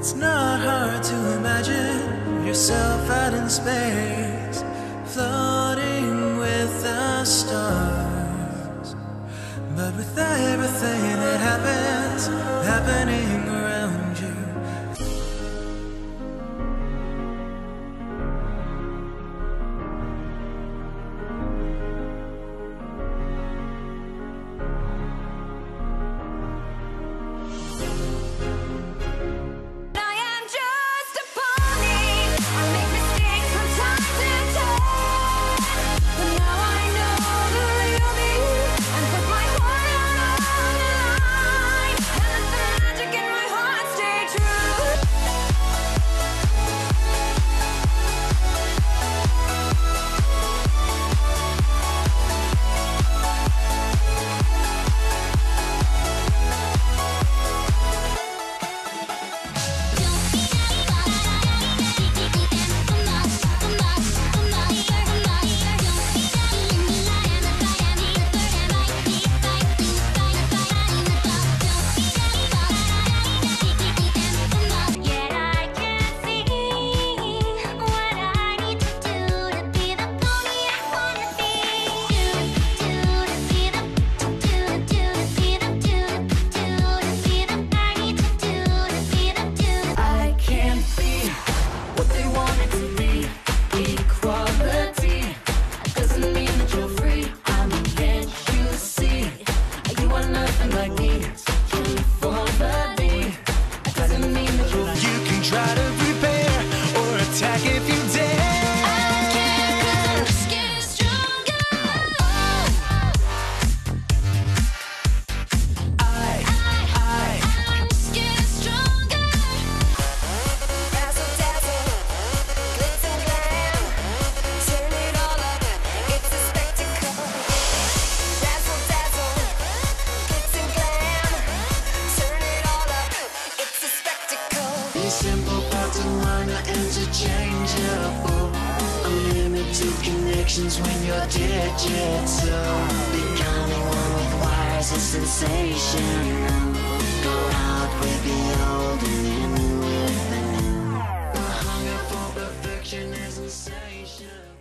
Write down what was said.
It's not hard to imagine yourself out in space, floating with the stars. But with everything that happens, happening around simple parts of mine are interchangeable. Unlimited connections when you're digital. Becoming one with wires is sensational. Go out with the old and in with the new. The hunger for perfection is insatiable.